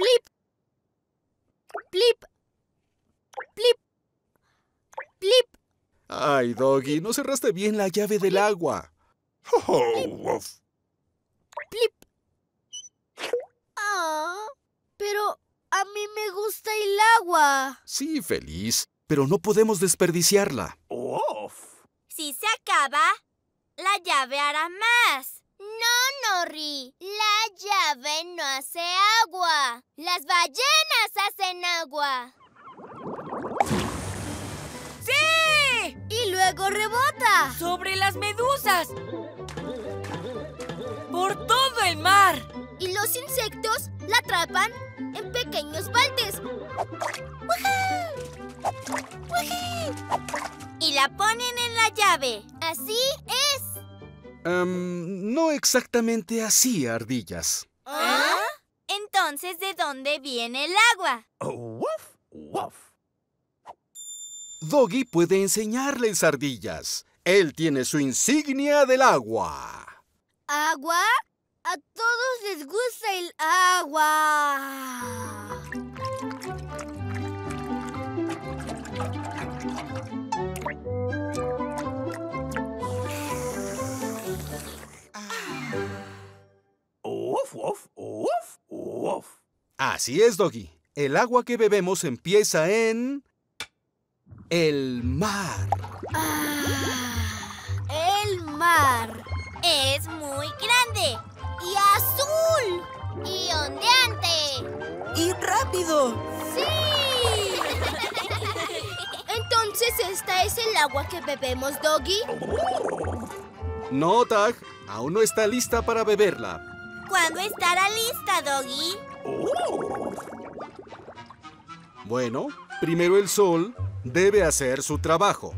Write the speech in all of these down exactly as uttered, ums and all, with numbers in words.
Plip. Plip. Plip. Plip. Ay, Doggy, no cerraste bien la llave del agua. Oh, plip. Ah, pero a mí me gusta el agua. Sí, feliz, pero no podemos desperdiciarla. Uf. Si se acaba, la llave hará más. No, Norrie, la llave no hace agua. Las ballenas hacen agua. ¡Sí! Y luego rebota. Sobre las medusas. Por todo el mar. Y los insectos la atrapan en pequeños baldes. ¡Wahá! ¡Wahá! Y la ponen en la llave. Así es. Um, no exactamente así, ardillas. ¿Ah? Entonces, ¿de dónde viene el agua? Oh, woof, woof. Doggy puede enseñarles, ardillas. Él tiene su insignia del agua. ¿Agua? A todos les gusta el agua. Uf, uf, uf, uf. Así es, Doggy. El agua que bebemos empieza en... el mar. Ah, el mar. Es muy grande. Y azul. Y ondeante. Y rápido. ¡Sí! Entonces, ¿esta es el agua que bebemos, Doggy? No, Tag. Aún no está lista para beberla. ¿Cuándo estará lista, Doggy? Oh. Bueno, primero el sol debe hacer su trabajo.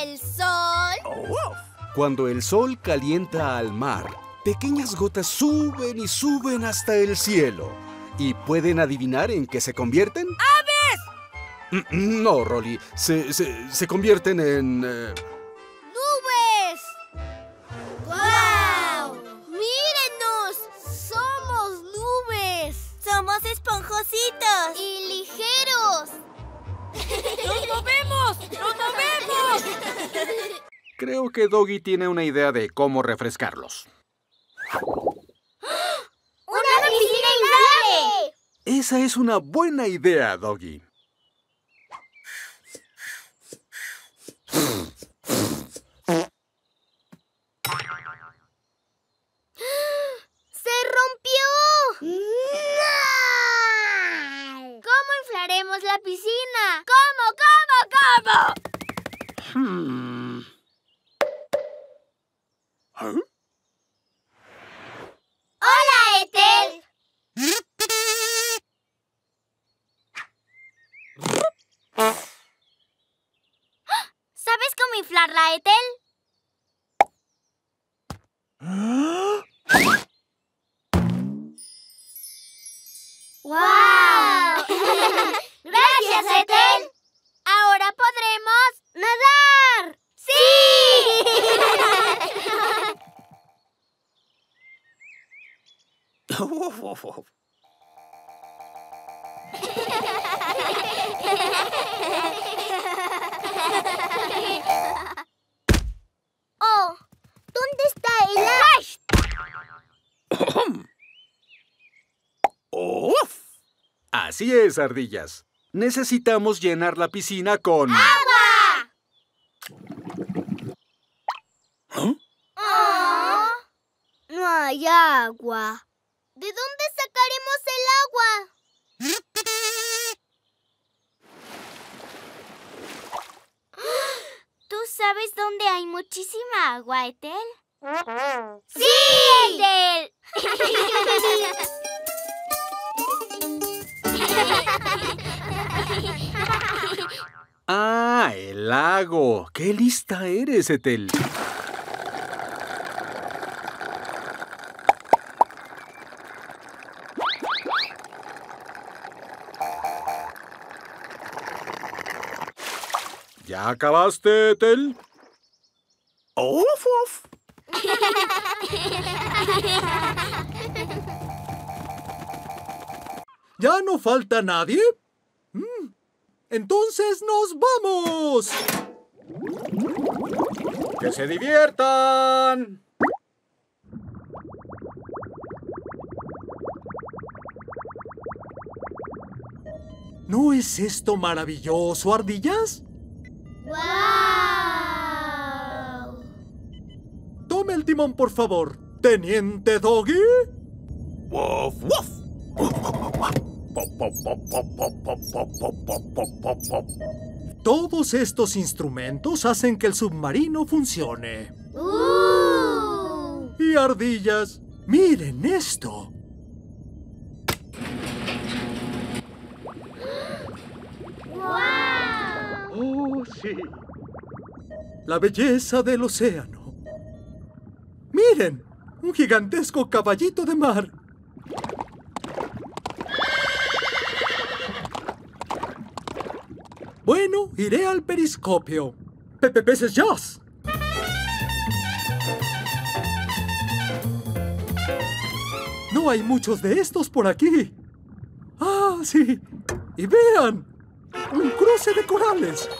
¿El sol? Oh. Cuando el sol calienta al mar, pequeñas gotas suben y suben hasta el cielo. ¿Y pueden adivinar en qué se convierten? ¡Aves! No, Rolly. Se, se, se convierten en... Eh... esponjositos. Y ligeros. ¡Nos movemos! ¡Nos movemos! Creo que Doggy tiene una idea de cómo refrescarlos. ¡Una piscina inflable! Esa es una buena idea, Doggy. ¡Se rompió! La piscina. ¿Cómo, cómo, cómo? Hmm. ¿Eh? ¡Hola, Ethel! ¿Sabes cómo inflarla, Ethel? ¿Ah? ¡Wow! ¡Gracias, Ethel! ¡Ahora podremos nadar! ¡Sí! Oh, ¿dónde está el agua? ¡Uf! Así es, ardillas. Necesitamos llenar la piscina con... ¡agua! ¿Ah? Oh, no hay agua. ¿De dónde sacaremos el agua? ¿Tú sabes dónde hay muchísima agua, Ethel? ¡Sí, Ethel! ¡Ah, el lago! ¡Qué lista eres, Ethel! ¿Ya acabaste, Ethel? ¡Uf, uf! ¿Ya no falta nadie? Mm. Entonces nos vamos. ¡Que se diviertan! ¿No es esto maravilloso, Ardillas? ¡Guau! ¡Wow! Tome el timón, por favor, Teniente Doggy. ¡Woof, woof! Todos estos instrumentos hacen que el submarino funcione. ¡Uh! Y Ardillas, miren esto. ¡Wow! ¡Oh, sí! La belleza del océano. ¡Miren! Un gigantesco caballito de mar. Bueno, iré al periscopio. ¡Pepe Peces Jazz! No hay muchos de estos por aquí. ¡Ah, sí! ¡Y vean! ¡Un cruce de corales!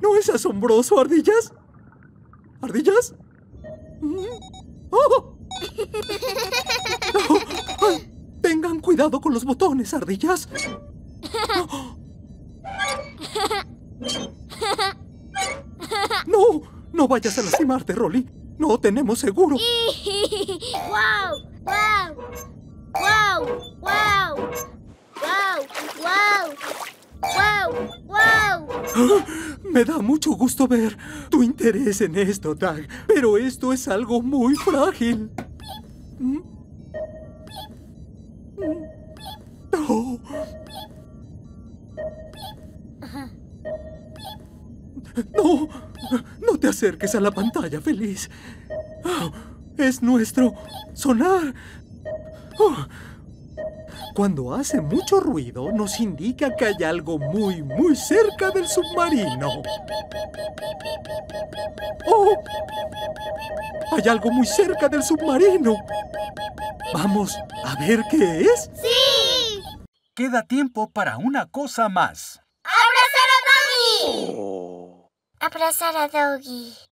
¿No es asombroso, Ardillas? ¿Ardillas? ¡Oh! ¡Oh! ¡Ay! ¡Tengan cuidado con los botones, Ardillas! ¡Oh! ¡No! ¡No vayas a lastimarte, Rolly! ¡No tenemos seguro! ¡Wow! ¡Wow! ¡Wow! ¡Wow! ¡Wow! ¡Wow! ¡Wow! ¡Wow! Me da mucho gusto ver tu interés en esto, Tag, pero esto es algo muy frágil. Oh. No, no te acerques a la pantalla, feliz. Oh, es nuestro sonar. Oh. Cuando hace mucho ruido, nos indica que hay algo muy, muy cerca del submarino. ¡Oh! ¡Hay algo muy cerca del submarino! ¿Vamos a ver qué es? ¡Sí! Queda tiempo para una cosa más. ¡Abrazar a Doggy! Oh. ¡Abrazar a Doggy!